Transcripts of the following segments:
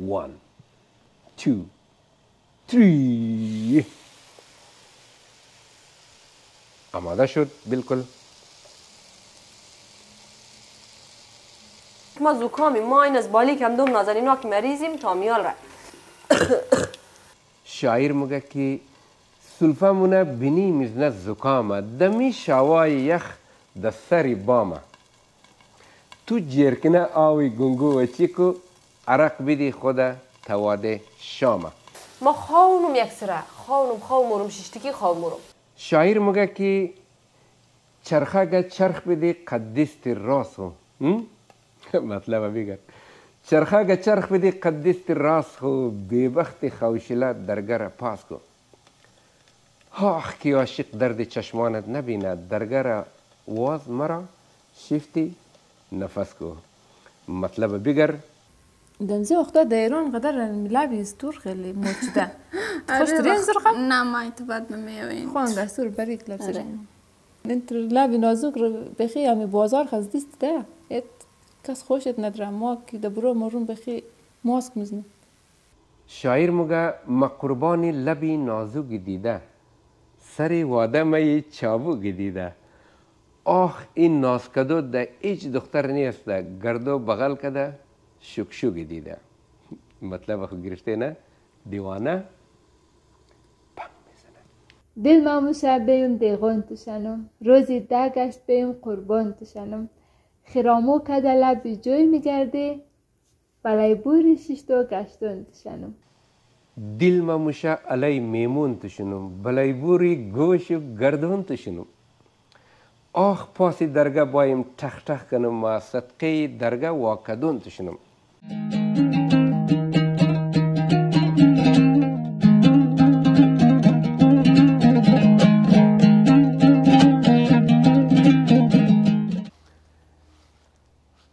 1 2 3 آماده شد بالکل. ما زوکامی ماین از بالی که هم دوم نازنین وقت مریضیم تامیال را. شاعر مگه که سلفا مونه بینی میزنه زوکامه دمی شوای یخ دسری بامه تو جرکنه آوی گنگو و چیکو عرق بیدی خود تواده شامه. ما خاونم یک سره خاونم ششتکی خاونم. شاعر مگه که چرخه گه چرخ بیدی قدیست راسو. مطلب بیگر چرخه گه چرخ بدی قدیست راست خو بی بخت خوشیله درگر پاس کو آخ که عاشق درد چشمانت نبیند درگر واز مرا شیفتی نفس کو. مطلب بیگر دنزی وقتا دایران قدر ملابی استور خیلی موجوده خوش ترین زرقه؟ نه مای تو بعد بمیوین خوان دستور بریک لبسرین انتر لابی نازوک بخی همی بازار خزدیست ده ایت کس خوشت نداره ما که دبرو مرون بخی ماسک میزنه. شاعر مگه مقربان لبی نازوگی دیده سری واده می چابوگی دیده آخ این نازکدو ده ایچ دختر نیست ده گردو بغل کده شکشوگی دیده. مطلب خود گرفته نه؟ دیوانه پنگ میزنه. دل ما موشه بیم دیغان توشنم روزی ده گشت بیم قربان توشنم خرامو کده لبی جوی میگرده برای بوری ششتو گشتون تشنم. دل مموشه علی میمون تشنم بلای بوری گوشو گردون تشنم آخ پاسی درگه بایم تخ تخ کنم ما صدقه درگه واکدون تشنم.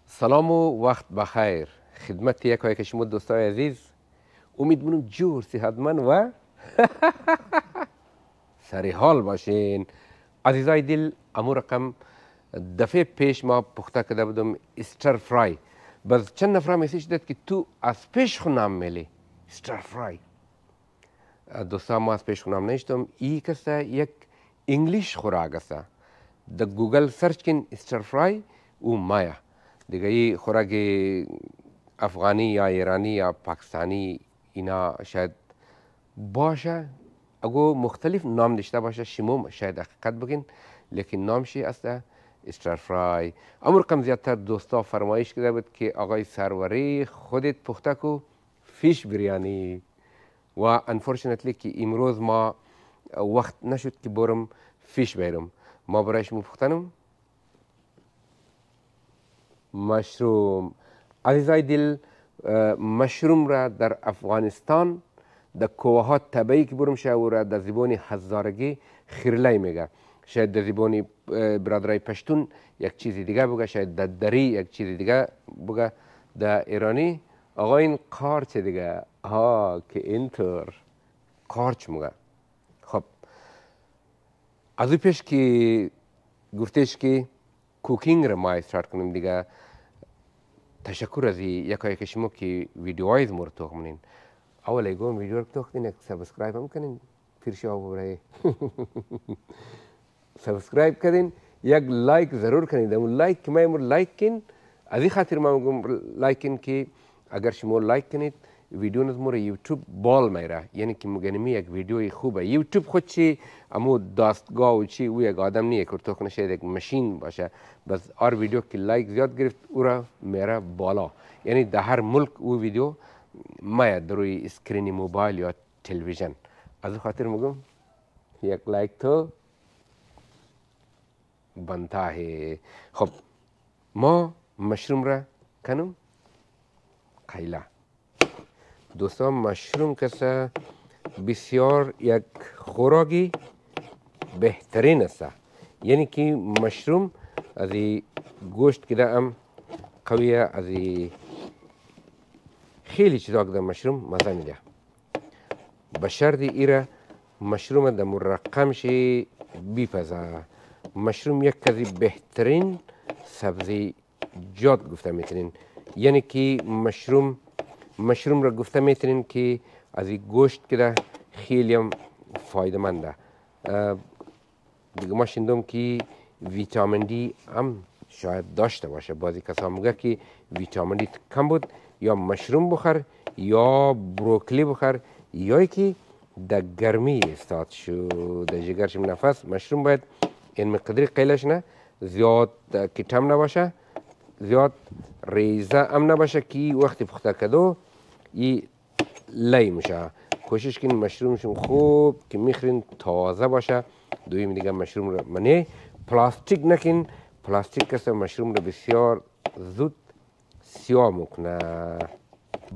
سلام و وقت بخیر خدمت یک شما دوستای عزیز امیدوارم جور صحتمند و سری حال باشین. عزیزای دل امو رقم دفعه پیش ما پخته کده بودم استر فرای باز چند نفر میسیج داد که تو از پیش خو نام میلی استر فرای دوستا ما از پیش خو نام نشتم ای کسه یک انگلیش خوراک است د گوگل سرچ کن استر فرای او مایا دیگه ای خوراک افغانی یا ایرانی یا پاکستانی اینا شاید باشه اگو مختلف نام داشته باشه شموم شاید حقیقت بگین لیکن نامش است استر فرای. امر کم زیادتر دوستا فرمایش کرده بود که آقای سروری خودت پخته کو فیش بریانی و انفورچنتلی که امروز ما وقت نشد که برم فیش بیرم ما برایش مپختنم مشروم. عزیزای دل مشروم را در افغانستان در کوهات طبیعی که برم شد و را در زبان هزارگی خیرلی میگه شاید در زبان برادرای پشتون یک چیز دیگه بگه شاید در دری یک چیز دیگه بگه در ایرانی آقا این قارچ دیگه ها که اینطور قارچ میگه. خب از اون پیش که گفتش که کوکینگ را ما استارت کنیم دیگه تشکر از یکایک شما که ویدیوهای از ما را توخ منین اول ایگو ویدیو را توخ دین سبسکرایب هم کنین پیرشی ها برای سبسکرایب کردین یک لایک ضرور کنید اون لایک که ما امور لایک کن از این خاطر ما میگم لایک کن که اگر شما لایک کنید ویدیو از ما را یوتیوب بال میره یعنی که مگنمی یک ویدیوی خوبه یوتیوب خود چی امو داستگاه و چی او یک آدم نیه که توخ نشاید یک ماشین باشه بس آر ویدیو که لایک زیاد گرفت او را میره بالا یعنی در هر ملک او ویدیو مایه در روی اسکرین موبایل یا تلویزیون از خاطر میگم یک لایک تو بنتا ہے. خب ما مشروم را کنم قیلا دوستا مشروم کسا بسیار یک خوراکی بهترین است یعنی که مشروم از گوشت که هم قویه از خیلی چیزا که مشروم مزه میده بشرط ایره مشروم د مرقم شی بیپزه. مشروم یک کزی بهترین سبزی جات گفته میتونین یعنی که مشروم مشروم را گفته میتونین که از این گوشت که خیلی هم فایده منده. دیگه ما شنیدم که ویتامین دی هم شاید داشته باشه، بعضی کسا میگه که ویتامین دی کم بود، یا مشروم بخور یا بروکلی بخور، یا که در گرمی استاد شو در جگرش نفس مشروم باید این مقداری قیلش نه زیاد کتم نباشه، زیاد ریزه هم نباشه که وقتی پخته کدو ای لی میشه. کوشش کن مشرومشون خوب که میخورین تازه باشه. دویم دیگه مشروم رو منه پلاستیک نکن، پلاستیک کسا مشروم رو بسیار زود سیاه میکنه.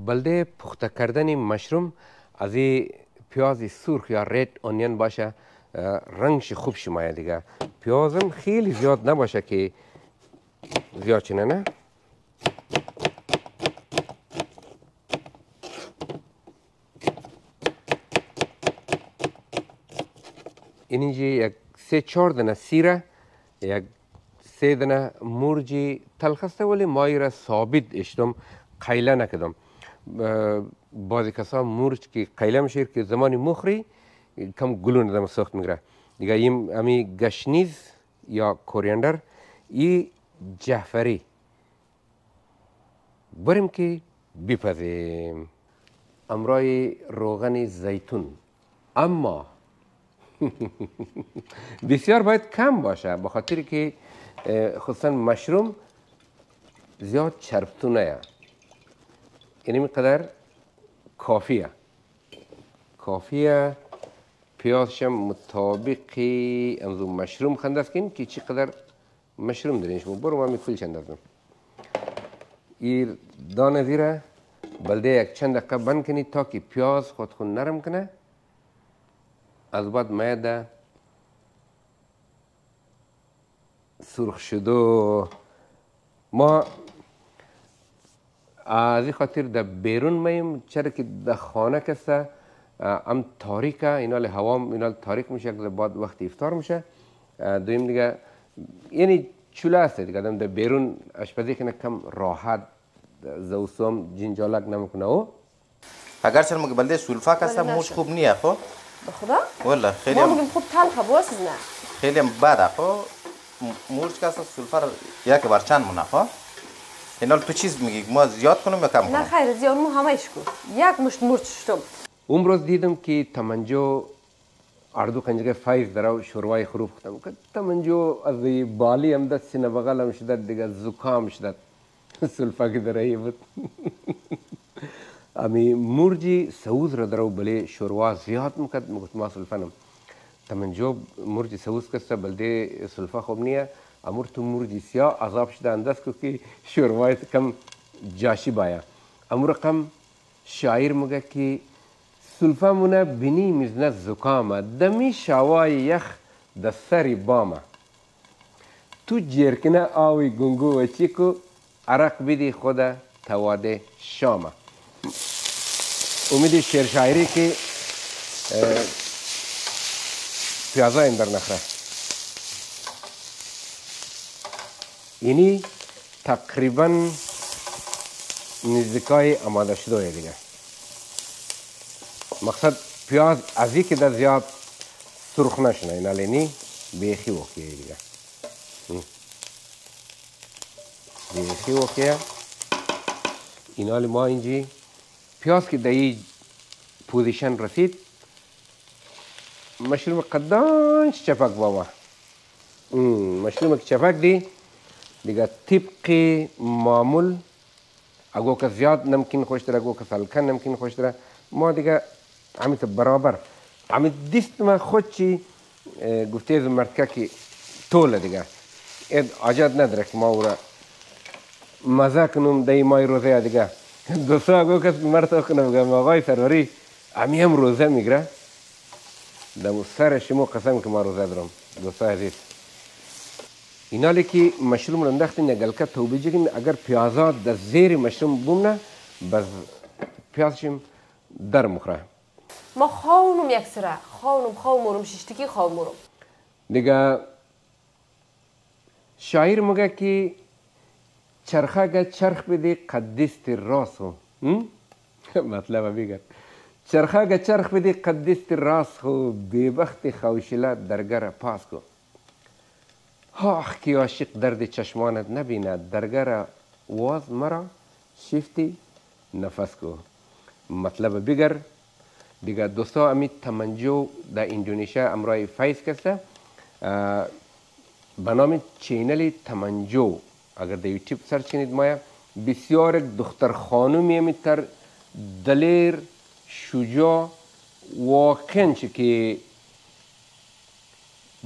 بلده پخته کردن مشروم از پیاز سرخ یا رد اونین باشه، رنگش خوب شمایه. دیگه پیازم خیلی زیاد نباشه که زیاد چنه نه، اینجا یک سه چار دنه سیره، یک سه دنه مرجی تلخسته، ولی مایی را ثابت اشتم قیله نکدم. بعضی کسا مرج که قیله میشه که زمانی مخری کم گلون دم سخت میگره. دیگه این امی گشنیز یا کوریاندر ای جعفری بریم که بپزیم. امرای روغن زیتون اما بسیار باید کم باشه، بخاطر که خصوصا مشروم زیاد چربتونه، یعنی مقدار کافیه کافیه. پیازشم مطابق امزو مشروم خندست کن که چی قدر مشروم دارینش. برو ما میکل چند دارم این دانه زیره بلده یک چند دقیقه بند کنی تا که پیاز خودخون نرم کنه. از بعد مایده سرخ شده ما از این خاطر در بیرون میم، چرا که در خانه کسته هم تاریکه، اینال هوا اینال تاریک میشه، در بعد وقت افطار میشه. دویم دیگه یعنی چوله است دیگه، در بیرون آشپزی کنه کم راحت زوسو هم جنجالک نمیکنه. او اگر چرا مگه بلده سولفا کسته موش خوب نیه خو بخدا؟ والله خیلی ما میگیم خوب تلخه بوسز نه خیلی بده خو مرج کسته سولفا یک بار چند مونه خو اینال تو چیز میگی ما زیاد کنم یا کم کنم؟ نه خیر زیاد مو همهش کو یک مشت مرج شدم. امروز دیدم که تمن جو اردو کنجگه فایز دراو شوروای خروب ختم کرد. تمن جو از بالی هم داد سینه بغل هم شدد دیگه زکام شدد سلفا که درایی بود. امی مرجی سوز را دراو بله شوروا زیاد میکرد، میگفت ما سلفا نم. تمن جو مرجی سوز کسته بلده سلفا خوب نیه، امور تو مرجی سیاه عذاب شده اندست که شوروایت کم جاشی بایا. امور کم شاعر مگه که سلفا مونه بینی مزنه زکامه دمی شوای یخ در سری بامه تو جرکنه آوی گنگو و چیکو عرق بیدی خود تواده شامه. امید شعر شاعری که پیازا این در نخره، اینی تقریبا نزدیکای آماده شده. دیگه مقصد پیاز از که در زیاد سرخ نشنه، این الینی بیخی وکیه دیگه بیخی وکیه. این حال ما اینجی پیاز که در این پوزیشن رسید مشروم قدانش چپک بابا مشروم که چپک دی دیگه طبق معمول اگو که زیاد نمکین خوش داره اگو که سلکن نمکین خوش داره ما دیگه عمیت برابر عمیت دیست ما خود چی گفته از مرتکه که طوله دیگه اید عجاد نداره که ما او را مزه کنم دهی مای روزه دیگه دوستا اگو کس مرتا کنم گم آقای سروری امی هم روزه میگره دمو سر شما قسم که ما روزه درم دوستا عزیز. اینالی که مشروم رو انداختین یا گلکه توبه جگین اگر پیازا در زیر مشروم بومنه بس پیازشیم در مخره. ما خونم یک سره خونم ششتکی خونم دیگه. شاعر مگه که چرخه گه چرخ بده قدیست راسو مطلبه بگر چرخه که چرخ بدی قدیست راست خو بیبخت خوشیلت درگر پاس کو آخ که عاشق درد چشمانت نبیند درگر واز مرا شیفتی نفس کو مطلبه بگر دیگه دوستا امی تمن جو در اندونیشیا امرای فیض کسته به نام چینل تمن جو اگر در یوتیوب سرچ کنید مایا بسیار دختر خانومی امی تر دلیر شجاع واقعاً که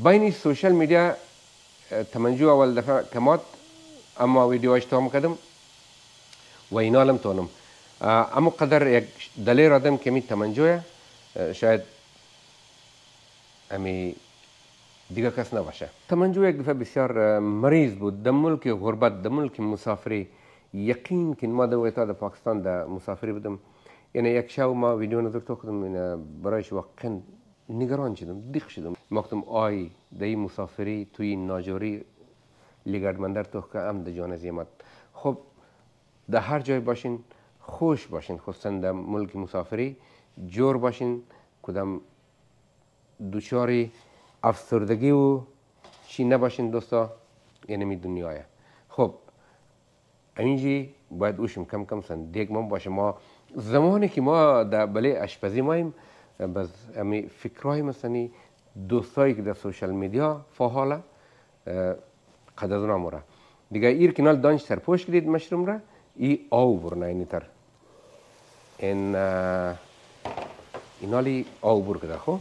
بین سوشل میدیا تمن جو اول دفعه کمات اما ویدیوهاش تمام کردم و اینا لم تونم اما قدر یک دلیر آدم که می تمن جوه شاید امی دیگه کس نباشه. تمن جو یک دفعه بسیار مریض بود در ملک غربت در ملک مسافری یقین که ما دوی تا در پاکستان در مسافری بودم یعنی یک شب ما ویدیو نظر تو کردم برایش واقعا نگران شدم دیخ شدم ما گفتم آی در این مسافری توی ناجوری لگردمندر تو که هم در جان زیمت خب در هر جای باشین خوش باشین خصوصا در ملک مسافری جور باشین کدام دوچاری افسردگی و چی نباشین دوستا یعنی می دنیایه خب اینجی باید اوشم کم کم سندیگ من باشه ما زمانی که ما در بله اشپزی مایم بس امی فکرای مثلا دوستایی که در سوشل میدیا فعاله قد از نام را دیگه ایر کنال دانش سرپوش کردید مشروم را ای آو برنه اینی تر این اینالی آو بر کده خو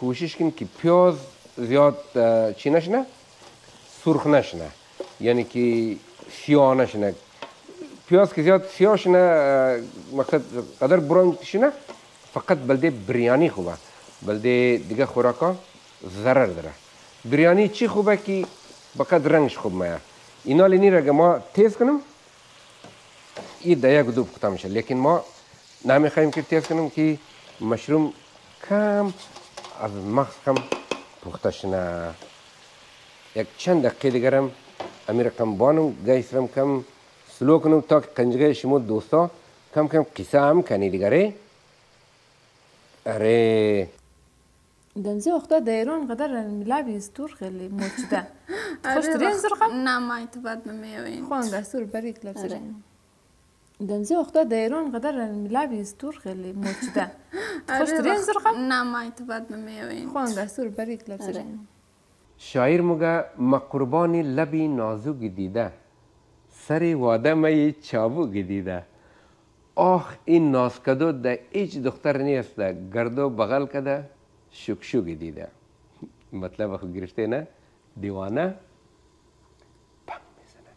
کوشش کن که پیاز زیاد چی نشنه؟ سرخ نشنه یعنی که سیاه نشنه پیاز که زیاد سیاه شنه مقصد قدر بران شنه فقط بلده بریانی خوبه بلده دیگه خوراکا ضرر داره بریانی چی خوبه که بقد رنگش خوب مایا اینا لینی را ما تیز کنم ای دایگ دوب قطع میشه لیکن ما نمیخوایم که تیز کنم که مشروم کم از مغز کم پخته شنه یک چند دقیقه دیگر هم امیر کم بانم گیس رم کم سلو کنم تا که قنجقه شما دوستا کم کم قصه هم کنی دیگره اره دنزي وقتا دايرون قدر الملعب يستور خلي موجودة تخش ترين زرقا؟ نعم ما يتباد بميوين خوان دستور بريك لابسرين دنزي وقتا دايرون قدر الملعب يستور خلي موجودة تخش ترين زرقا؟ نعم ما يتباد بميوين خوان دستور بريك لابسرين شاعر مگا مقربان لبی نازو گدیده سر واده می چابو گدیده آخ این ناز کدو ده ایچ دختر نیست ده گردو بغل کده شکشو دیده مطلب خود گرفته نه دیوانه پنگ میزنه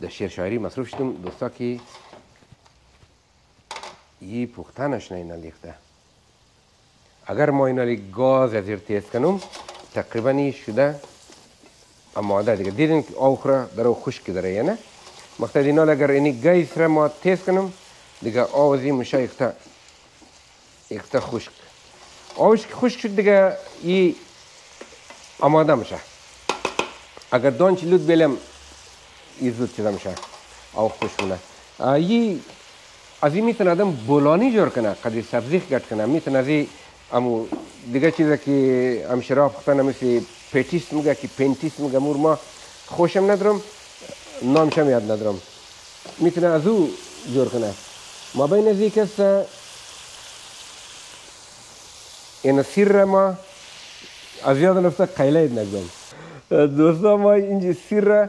در شعر شاعری مصروف شدم دوستا که یه پختنش نه اینا لیخته اگر ما اینا گاز از زیر تیز کنم تقریبا شده اماده دیگه دیدین که آخره درو خشک داره یا نه مقصد اینا اگر اینی گیس را ما تیز کنم دیگه آوازی مشه اخته خشک آوش که خشک شد دیگه ای آماده میشه اگر دانچ لود بلیم ای زود چیزا میشه او خوشمونه ای از این میتونه آدم بولانی جور کنه قدر سبزیخ گرد کنه میتونه از این امو دیگه چیزا که همشرا پختنه مثل پیتیست میگه که پینتیست میگه مور ما خوشم ندارم نامشم یاد ندارم میتونه از او جور کنه ما بین از این کس این سیر ما از یاد نفته قیله اید نگدم دوستا ما اینجا سیر را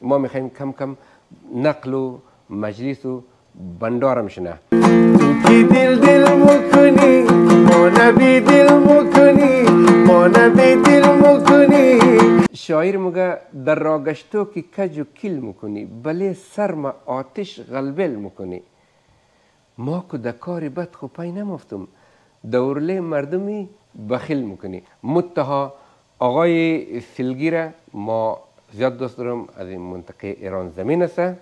ما میخوایم کم کم نقل و مجلس و بندارم شنه شاعر مگه در راگشتو که کج و کل میکنی بله سرم آتش غلبل میکنی. ما که در کار بد خو پای نمافتم دورله مردمی بخیل میکنی. متها آقای فیلگیره ما زیاد دوست دارم، از این منطقه ایران زمین است.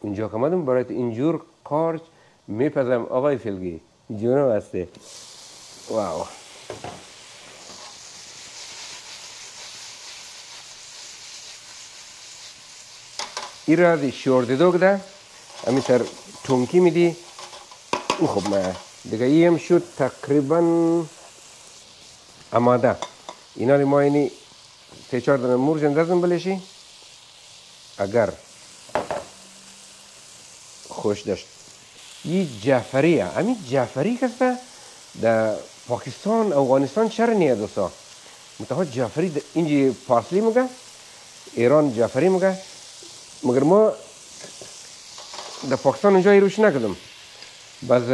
اونجا که آمدم برای اینجور قارچ میپزم. آقای فیلگی جونم هسته. واو ای را دی شورده دوگ ده امی تر تونکی میدی او خوب ماه دیگه. ایم شد تقریبا اماده. اینا لی ما اینی تی چار دانه مور جندازم بلیشی. اگر خوش داشت یی جعفری ها امی جعفری کسته در پاکستان افغانستان چرا نیه دوستا متها جعفری اینجی پارسلی مگه ایران جعفری مگه، مگر ما در پاکستان اونجا روش نکردم. باز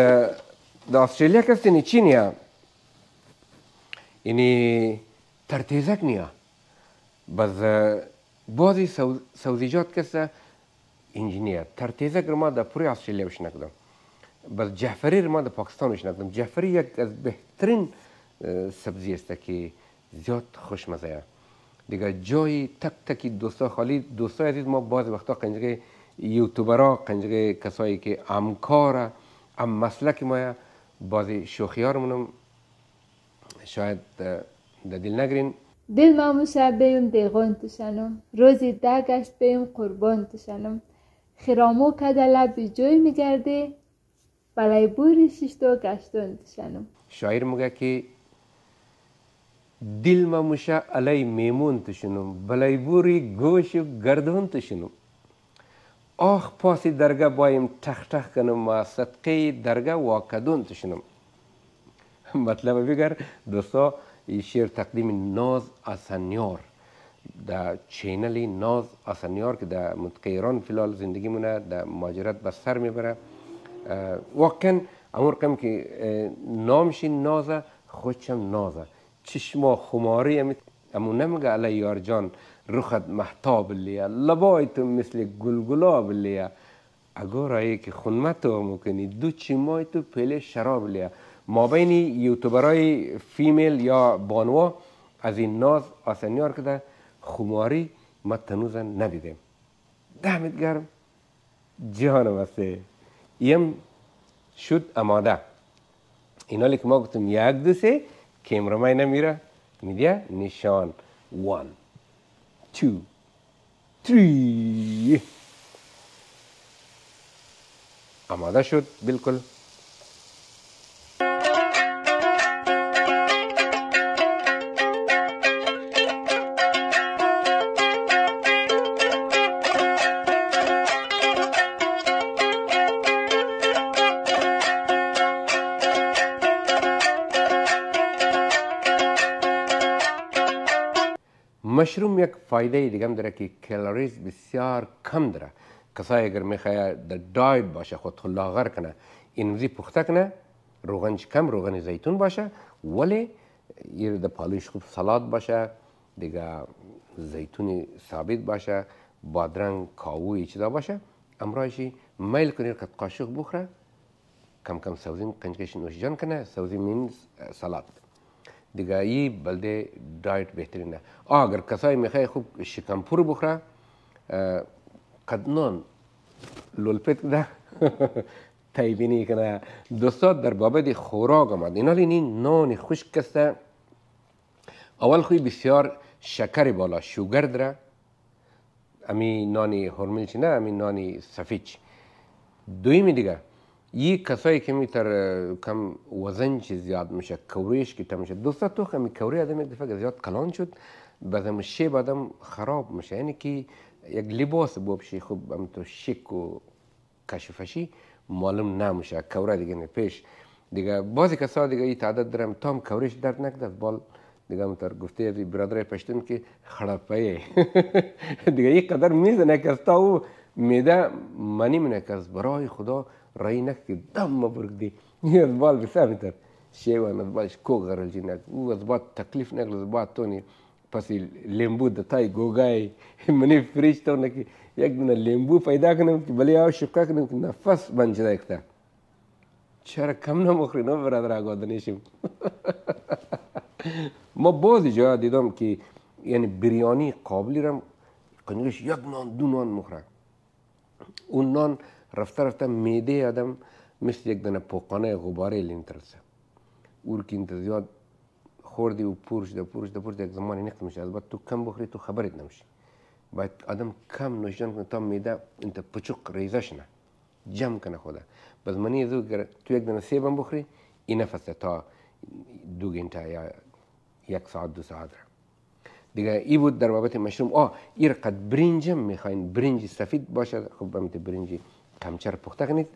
در استرالیا کسی نی چی نیا اینی ترتیزک نیا. باز بعضی سوزیجات کسی انجینیر ترتیزک رو ما در پوری استرالیا روش نکردم. باز جعفری رو ما در پاکستان روش نکردم. جعفری یک از بهترین سبزی است که زیاد خوشمزه است. دیگه جای تک تکی دوستا خالی. دوستای عزیز ما بعض وقتا قنجقه یوتیوبرها، قنجقه کسایی که همکاره هم مسلک ما، بعض شوخیارمونم شاید در دل نگرین. دل ماموشه بیم دیغون تشنم، روزی ده گشت بیم قربان تشنم. خرامو کده لبی جوی میگرده برای بوری ششتو گشتون تشنم. شاعر مگه که دل ماموشه علی میمون تشنم بلای بوری گوش و گردون تشنم. آخ پاسی درگه بایم تخ تخ کنم و صدقه درگه واکدون تشنم. مطلب بگر دوستا شعر تقدیم ناز حسنیار در چینل ناز حسنیار که در منطقه ایران فیلال زندگی مونه در ماجرات به سر میبره. واقعا امور قم که نامش نازه خودشم نازه چشما خماری همیت امون نمگه علی یار جان رخت محتاب لیه لبایتم مثل گلگلاب لیه اگر آیه که خونمتو مکنی دو چیمایتو پیل شراب لیه. ما بین یوتیوبرای فیمیل یا بانوا از این ناز حسنیار کده خماری ما تنوزا ندیدیم. دهمت گرم جهانم هسته. ایم شد اماده. اینالی که ما گفتم یک دو سه کیمرمای نمیره میدیه نشان 1 2 3 اماده شد بالکل. مشروم یک فایده دیگه هم داره که کالریز بسیار کم داره. کسایی اگر میخواه در دایت باشه خود لاغر کنه اینوزی پخته کنه روغنش کم، روغن زیتون باشه ولی یه در پالویش خوب سالات باشه دیگه، زیتون ثابت باشه، بادرنگ کاوی چیزا باشه. امرایشی میل کنی که قاشق بخوره کم کم سوزیم قنجقش نوشجان کنه سوزیم این سالات دیگه. ای بلده دایت بهترینه. اگر کسایی میخوای خوب شکمپور بخوره قدنان لولپت کده تایبینی کنه. دوستا در بابت خوراک آمد اینا لینی نان خشک کسته اول خوی بسیار شکر بالا شوگر داره. امی نانی هرمل چی نه امی نانی سفیچ. دویمی دیگه یه کسایی که میتر کم وزن چی زیاد میشه کوریش که تمیشه. دوستا تو خمی کوری آدم یک دفعه زیاد کلان شد بعدم شیب آدم خراب میشه. یعنی که یک لباس بوبشی خوب هم تو شک و کشفشی معلوم نمیشه کوره دیگه نپیش دیگه. بعضی کسا دیگه این تعداد دارم تام کوریش درد نکده بال دیگه. همتر گفته از برادرای پشتم که خرابه دیگه یک قدر میزنه کس تا او میده منی منه کس برای خدا رای نکه دم مبرگ دی الضباط بثامتر الشيوان الضباط كوغر الجناك وضباط تكليف ناك الضباط توني باسي الليمبو دا تاي غوغاي مني فريش تونك يقدنا الليمبو فايداك نمك بلياو شبكاك نمك نفس بانجداك تا شارك كمنا مخري نوبرا دراغو دنيشم ما بوزي جا ديدوم كي يعني برياني قابلي رم قنيش يقنان دونان مخرا ونان رفته رفته ميده آدم مثل یک دانه پوکانه غباره لینترسه. اول که انت زیاد خوردی و پورش ده یک زمانی نقد میشه. از بعد تو کم بخوری تو خبرت نمیشه. باید آدم کم نوشیدن کنه تا میده انت پچوک ریزش نه. جمع کنه خوده. باز منی زود تو یک دانه سیبم بخوری این نفسه تا دو گنته یا یک ساعت دو ساعت را. دیگه ای بود در بابت مشروم این رقد برنجم میخواین برنج سفید باشه خب بمیت برنجی کمچر پخته کنید.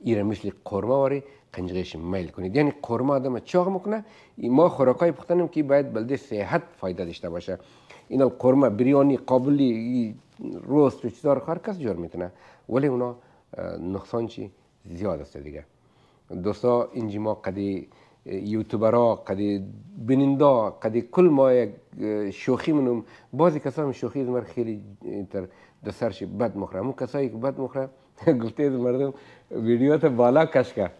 ایره مثل قرمه واری قنجقش میل کنید یعنی قرمه آدم چاق میکنه ما خوراکای پختنیم که باید بلده صحت فایده داشته باشه اینا قرمه بریانی قابلی روست و چیزا رو هر کس جور میتونه ولی اونا نقصان چی زیاد است دیگه دوستا اینجی ما قدی یوتیوبرا قدی بینندا قدی کل ما یک شوخی منم بعضی کسا شوخی مر خیلی تر در سرش بد مخره اون کسایی که بد مخره گفته از مردم ویدیو تا بالا کشکه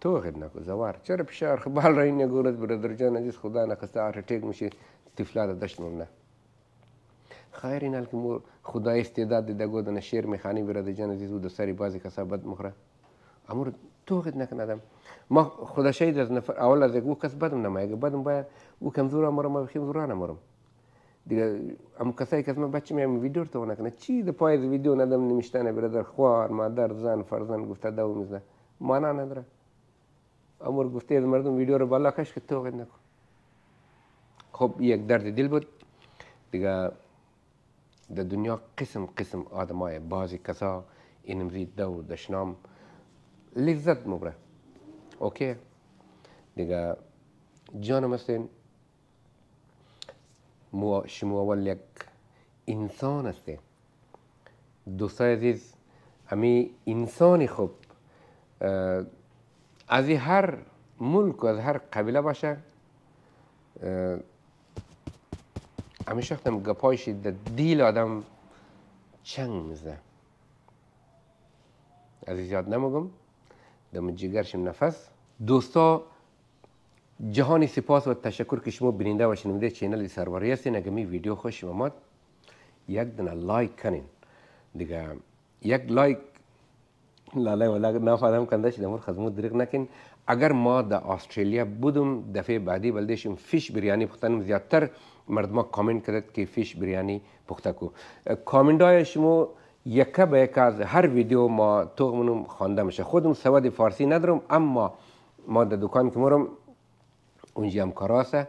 تو خد نکو زوار چرا پیش ارخبال را این نگورد برادر جان عزیز خدا نقصه آرتیک میشه طفلا را دشت ممنه خیر این حال که مور خدا استعداد دیده گودن شیر میخانی برادر جان عزیز و در سری بعضی کسا بد مخره امور تو خد نکندم ما خدا شاید از نفر اول از او کس بدم نمه اگه بدم باید او کمزور امارم و بخیم زوران امارم دیگه ام کسایی که از من بچه میام ویدیو تو نکنه چی در پای ویدیو ندم نمیشتنه برادر خوار مادر زن فرزند گفته دو میزنه معنا نداره امور گفته از مردم ویدیو رو بالا کش که تو نکن خب یک درد دل بود دیگه در دنیا قسم قسم آدمای بعضی کسا این مزید دو دشنام لذت مبره اوکی دیگه جانم هستین شما اول یک انسان هسته دوستای عزیز امی انسانی خوب از هر ملک و از هر قبیله باشه امی شخصم گپایش در دیل آدم چنگ میزنه عزیز یاد نمگم دم جگرشم نفس دوستا جهانی سپاس و تشکر که شما بیننده و شنونده چینل سروری هستین اگه می ویدیو خوش اومد یک دونه لایک کنین دیگه یک لایک لاله ولا نافادم کنده شدم خدمت دریغ نکن اگر ما در استرالیا بودم دفعه بعدی بلدشم فیش بریانی پختنم زیادتر مردما کامنت کردید که فیش بریانی پخته کو کامنت های شما یک به یک از هر ویدیو ما توغمونم خوانده میشه خودم سواد فارسی ندارم اما ما در دکان که مرم اونجا هم کاراسه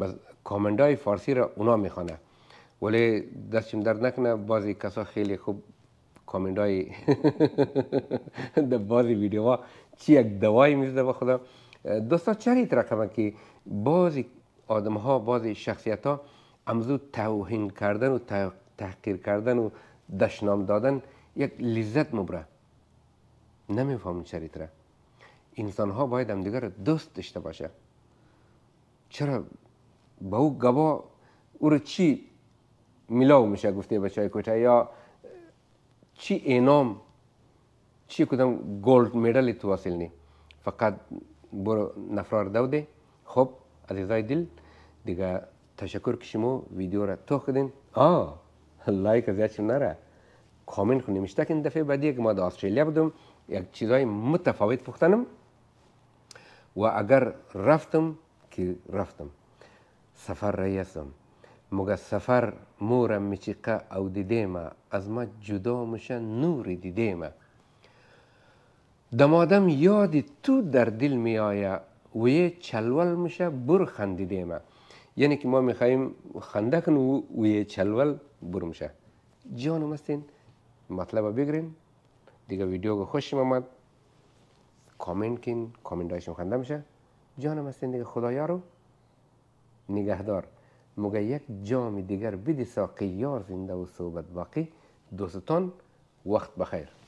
بس کامندای فارسی را اونا میخوانه ولی دستشم درد نکنه بعضی کسا خیلی خوب کامندای در بعضی ویدیوها چی یک دوایی میزده با خدا دوستا چریت رقمه که بعضی آدم ها بعضی شخصیت ها امزو توهین کردن و تحقیر کردن و دشنام دادن یک لذت مبره نمیفهمون چریت را انسان ها باید هم دیگر دوست داشته باشه چرا با او گبا او رو چی میلاو میشه گفته بچه های کوچه یا چی انعام چی کدام گولد مدال تو حاصل نی فقط برو نفرار دوده خب عزیزای دل دیگه تشکر که شما ویدیو را توخ کدین لایک از یادشم نره کامنت کنیم اشتاکین دفعه بعدی که ما در استرالیا بودم یک چیزای متفاوت پختنم و اگر رفتم که رفتم سفر رئیسم مگه سفر مورم میچیقه او دیدیمه از ما جدا میشه نوری دیدیمه دم آدم یادی تو در دل میآیه و یه چلول میشه بر خندیدیمه یعنی که ما میخواییم خنده کنیم و یه چلول بر میشه جانم هستین مطلب بگیرین دیگه ویدیو خوشم آمد کامنت کن کامنت هایشون خنده میشه جانم هستین دیگه خدایا رو نگهدار مگه یک جام دیگر بدی ساقی یار زنده و صحبت باقی دوستان وقت بخیر